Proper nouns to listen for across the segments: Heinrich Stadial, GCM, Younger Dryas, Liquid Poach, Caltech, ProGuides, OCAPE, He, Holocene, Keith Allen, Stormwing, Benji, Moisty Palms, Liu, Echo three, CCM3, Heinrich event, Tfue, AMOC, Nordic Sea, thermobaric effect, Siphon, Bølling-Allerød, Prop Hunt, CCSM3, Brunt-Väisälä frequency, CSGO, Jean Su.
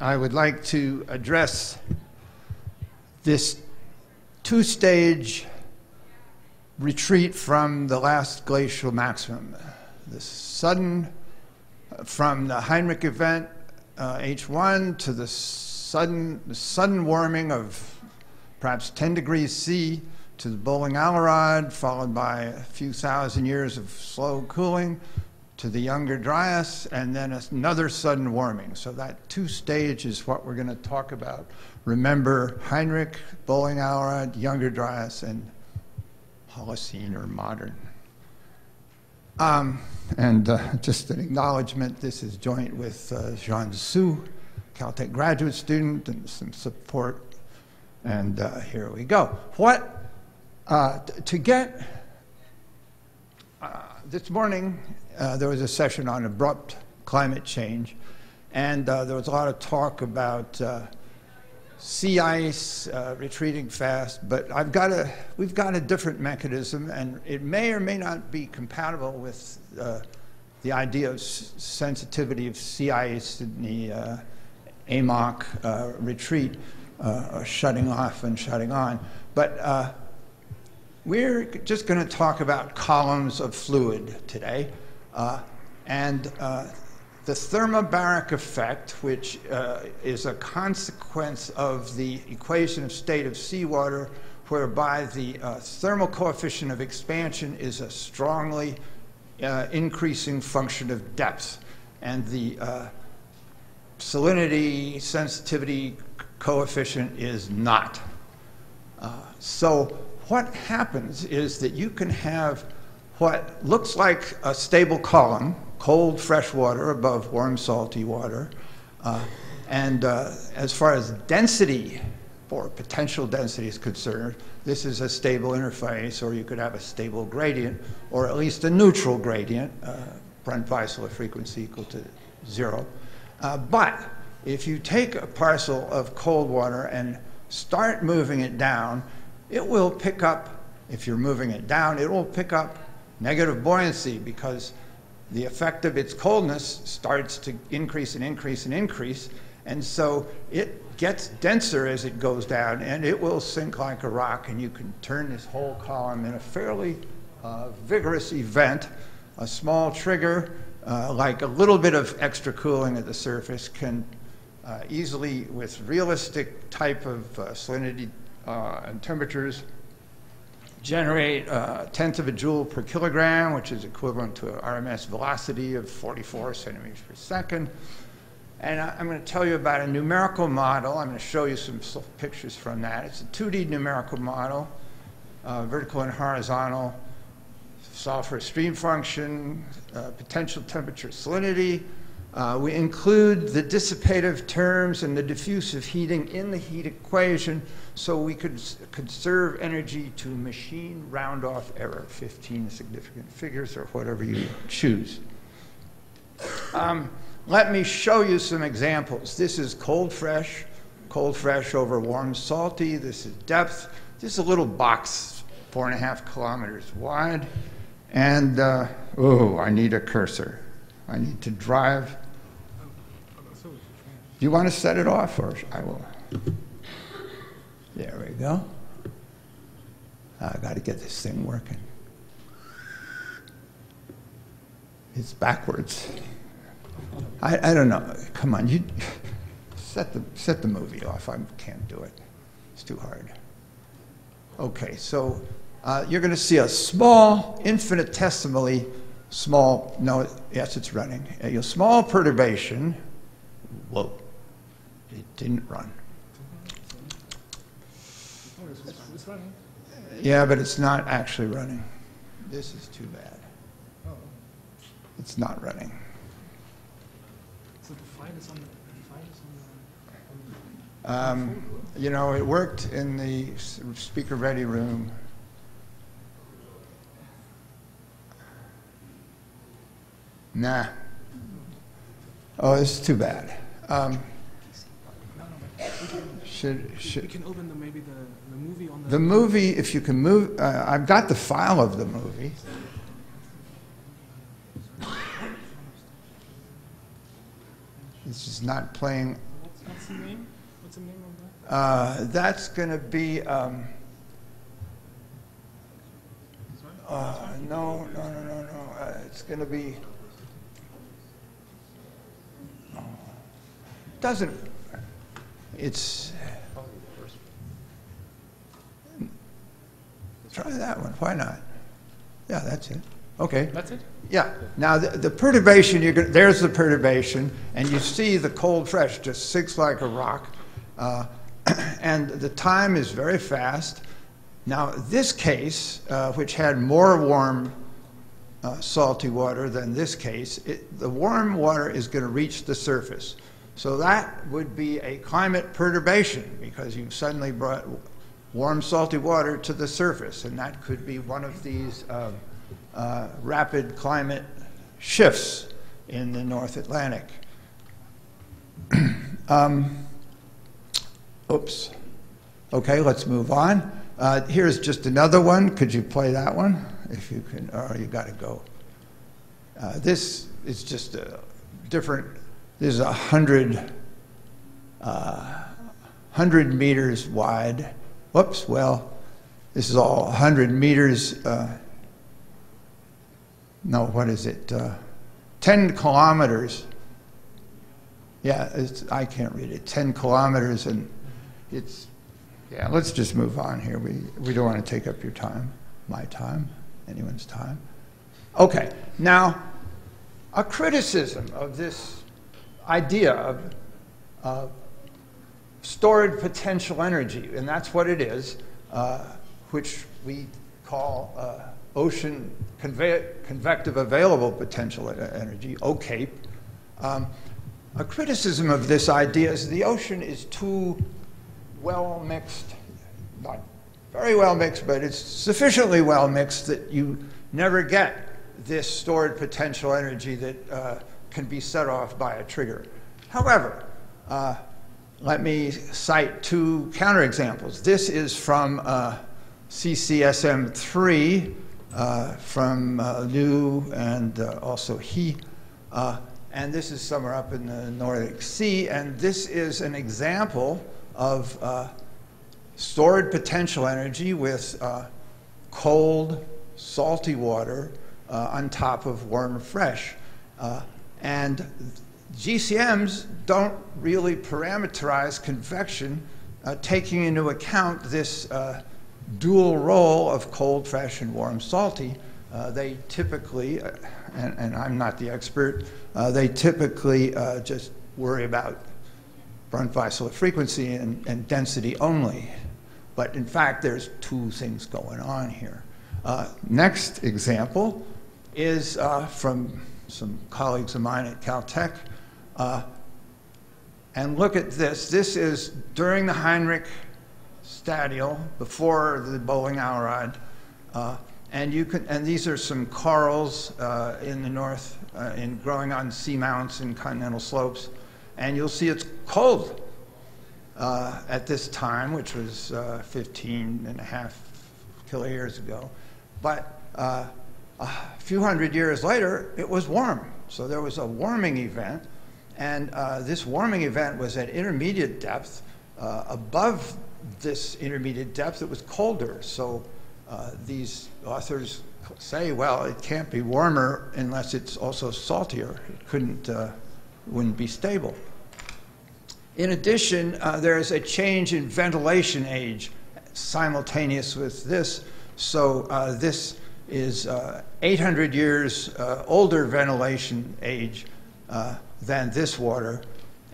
I would like to address this two-stage retreat from the last glacial maximum. This sudden, from the Heinrich event H1 to the sudden warming of perhaps 10 degrees C to the Bølling-Allerød, followed by a few thousand years of slow cooling to the Younger Dryas, and then another sudden warming. So that two-stage is what we're going to talk about. Remember, Heinrich, Bølling-Allerød, Younger Dryas, and Holocene or modern. Just an acknowledgement, this is joint with Jean Su, Caltech graduate student, and some support. And here we go. What, to get, this morning there was a session on abrupt climate change, and there was a lot of talk about sea ice retreating fast, but we've got a different mechanism, and it may or may not be compatible with the idea of sensitivity of sea ice in the AMOC retreat, or shutting off and shutting on. But we're just going to talk about columns of fluid today, the thermobaric effect, which is a consequence of the equation of state of seawater, whereby the thermal coefficient of expansion is a strongly increasing function of depth. And the salinity sensitivity coefficient is not. So what happens is that you can have what looks like a stable column, cold fresh water above warm salty water, as far as density or potential density is concerned, this is a stable interface, or you could have a stable gradient, or at least a neutral gradient, Brunt-Väisälä frequency equal to 0. But if you take a parcel of cold water and start moving it down, it will pick up, if you're moving it down, it will pick up negative buoyancy, because the effect of its coldness starts to increase and increase and increase, and so it gets denser as it goes down, and it will sink like a rock, and you can turn this whole column in a fairly vigorous event. A small trigger, like a little bit of extra cooling at the surface, can easily, with realistic type of salinity and temperatures, generate a tenth of a joule per kilogram, which is equivalent to an RMS velocity of 44 centimeters per second. And I'm going to tell you about a numerical model. I'm going to show you some pictures from that. It's a 2D numerical model, vertical and horizontal, solve for stream function, potential temperature salinity. We include the dissipative terms and the diffusive heating in the heat equation, so we could conserve energy to machine round-off error, 15 significant figures or whatever you choose. Let me show you some examples. This is cold fresh over warm salty. This is depth. This is a little box, 4.5 kilometers wide. And, oh, I need a cursor. I need to drive. Do you want to set it off, or I will? There we go. I got to get this thing working. It's backwards. I don't know. Come on, you set the movie off. I can't do it. It's too hard. Okay, so you're going to see a small, infinitesimally small. No, yes, it's running. A small perturbation. Whoa! It didn't run. It's running. Yeah, but it's not actually running. This is too bad. Oh. It's not running. So the file is on the. You know, it worked in the speaker ready room. Nah. Oh, this is too bad. We can open maybe the movie on the movie, if you can move. I've got the file of the movie. This is not playing What's the name? What's the name of that? That's going to be. No. It's going to be. Doesn't. It's. Try that one. Why not? Yeah, that's it. Okay. That's it? Yeah. Now, the perturbation, there's the perturbation, and you see the cold fresh just sinks like a rock. And the time is very fast. Now, this case, which had more warm salty water than this case, the warm water is going to reach the surface. So that would be a climate perturbation, because you've suddenly brought warm salty water to the surface, and that could be one of these rapid climate shifts in the North Atlantic. Oops. Okay, let's move on. Here's just another one. Could you play that one? If you can, or you got to go. This is just a different. This is 100 meters wide. Whoops, well, this is all 100 meters, no, what is it, 10 kilometers. Yeah, I can't read it, 10 kilometers, and it's, yeah, let's just move on here. We don't want to take up your time, my time, anyone's time. Okay, now, a criticism of this idea of stored potential energy, and that's what it is, which we call ocean convective available potential energy, OCAPE. A criticism of this idea is the ocean is too well mixed, not very well mixed, but it's sufficiently well mixed that you never get this stored potential energy that can be set off by a trigger. However, let me cite two counterexamples. This is from CCSM3, from Liu and also He. And this is somewhere up in the Nordic Sea. And this is an example of stored potential energy with cold, salty water on top of warm, fresh. And GCMs don't really parameterize convection, taking into account this dual role of cold, fresh, and warm, salty. They typically, and I'm not the expert, they typically just worry about Brunt-Väisälä frequency and density only. But in fact, there's two things going on here. Next example is from some colleagues of mine at Caltech. And look at this. This is during the Heinrich Stadial, before the Bølling-Allerød, and these are some corals in the north, growing on seamounts and continental slopes. And you'll see it's cold at this time, which was 15.5 kiloyears ago. But a few hundred years later, it was warm. So there was a warming event. And this warming event was at intermediate depth. Above this intermediate depth, it was colder. So these authors say, well, it can't be warmer unless it's also saltier. It wouldn't be stable. In addition, there is a change in ventilation age simultaneous with this. So this is 800 years older ventilation age than this water.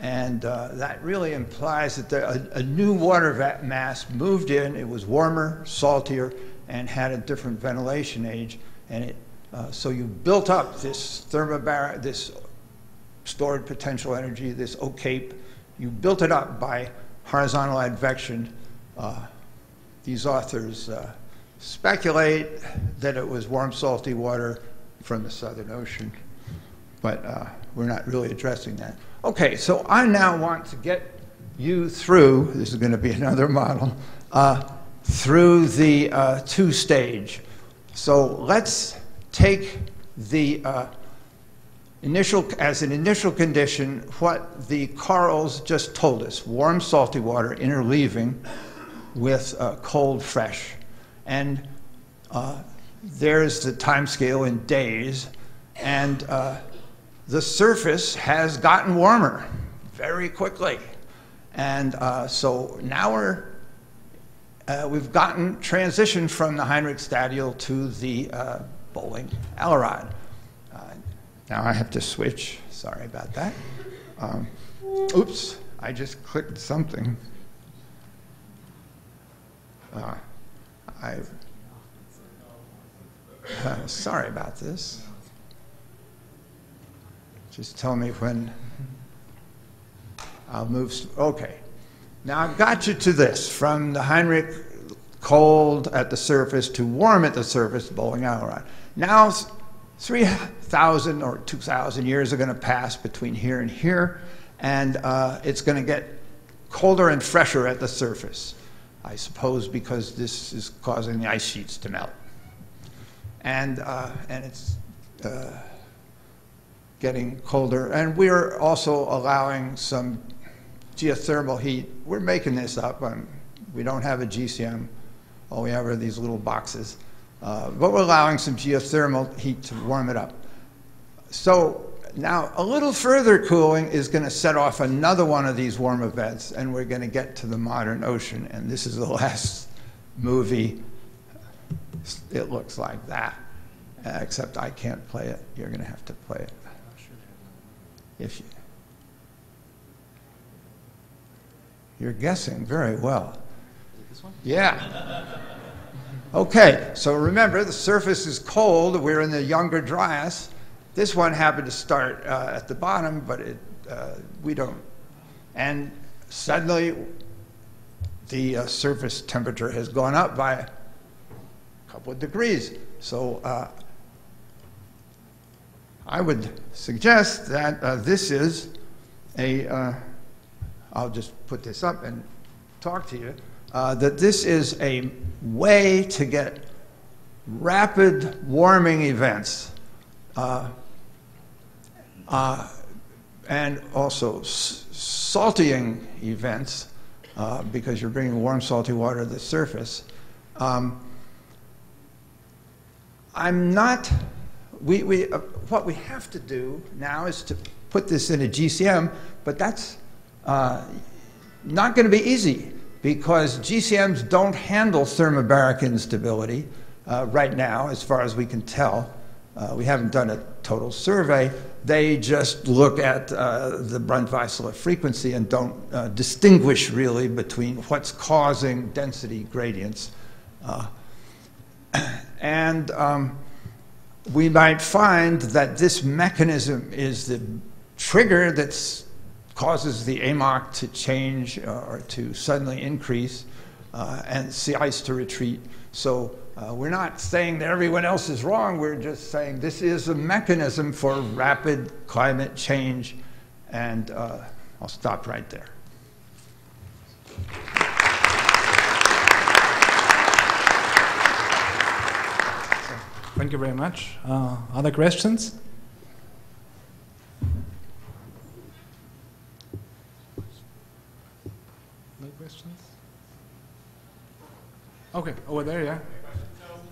And that really implies that a new water mass moved in. It was warmer, saltier, and had a different ventilation age. And so you built up this thermobaric, this stored potential energy, this OCAPE. You built it up by horizontal advection. These authors speculate that it was warm, salty water from the Southern Ocean. But we're not really addressing that. Okay, so I now want to get you through, this is going to be another model, through the two-stage. So let's take the As an initial condition, what the corals just told us, warm salty water interleaving with cold fresh. And there's the time scale in days. And the surface has gotten warmer very quickly. And so now we've gotten transitioned from the Heinrich Stadial to the Bølling-Allerød. Now I have to switch. Sorry about that. Oops, I just clicked something. Sorry about this. Just tell me when I'll move. Okay. Now I've got you to this, from the Heinrich cold at the surface to warm at the surface, Bølling-Allerød. Now 3,000 or 2,000 years are going to pass between here and here, and it's going to get colder and fresher at the surface, I suppose, because this is causing the ice sheets to melt. And it's getting colder. And we're also allowing some geothermal heat. We're making this up. We don't have a GCM. All we have are these little boxes. But we're allowing some geothermal heat to warm it up. So now a little further cooling is going to set off another one of these warm events, and we're going to get to the modern ocean. And this is the last movie. It looks like that, except I can't play it. You're going to have to play it. You're guessing very well. Is it this one? Yeah. Okay, so remember, the surface is cold. We're in the Younger Dryas. This one happened to start at the bottom, but we don't. And suddenly, the surface temperature has gone up by a couple of degrees. So I would suggest that this is a, I'll just put this up and talk to you, that this is a way to get rapid warming events and also saltying events because you're bringing warm salty water to the surface. What we have to do now is to put this in a GCM, but that's not going to be easy, because GCMs don't handle thermobaric instability right now, as far as we can tell. We haven't done a total survey. They just look at the Brunt-Väisälä frequency and don't distinguish really between what's causing density gradients. We might find that this mechanism is the trigger that's causes the AMOC to change or to suddenly increase and sea ice to retreat. So we're not saying that everyone else is wrong. We're just saying this is a mechanism for rapid climate change. And I'll stop right there. Thank you very much. Other questions? Okay, over there, yeah.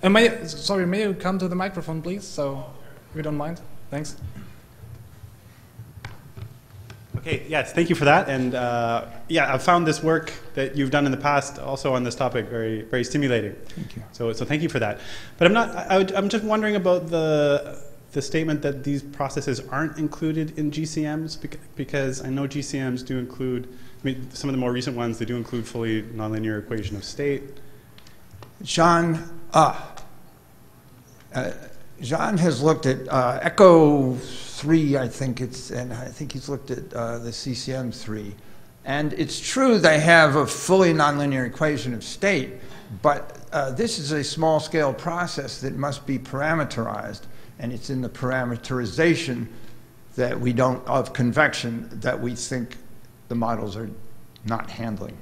And may you come to the microphone, please? So, if you don't mind, thanks. Okay, yes, thank you for that. And yeah, I've found this work that you've done in the past, also on this topic, very, very stimulating. Thank you. So thank you for that. But I'm just wondering about the statement that these processes aren't included in GCMs, because I know GCMs do include. I mean, some of the more recent ones, they do include fully nonlinear equation of state. Jean has looked at Echo 3, I think it's, and I think he's looked at the CCM3. And it's true they have a fully nonlinear equation of state, but this is a small-scale process that must be parameterized, and it's in the parameterization that we don't of convection that we think the models are not handling.